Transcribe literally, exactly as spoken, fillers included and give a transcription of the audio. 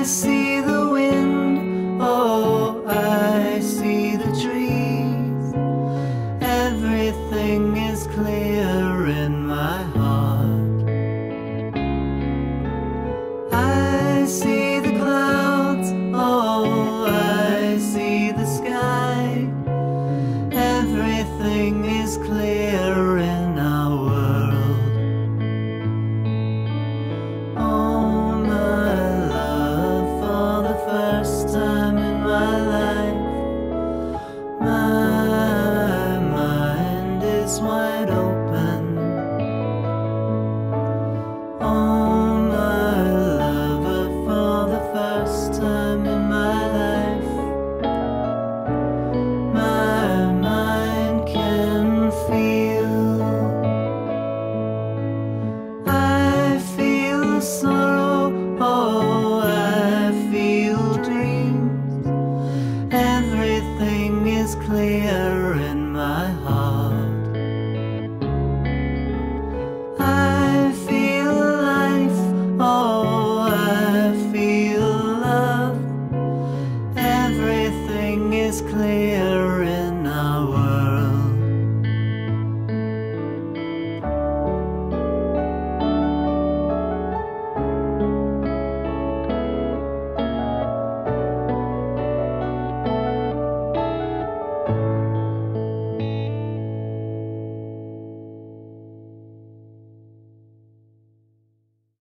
I see the wind, oh, I see the trees. Everything is clear in my heart. I see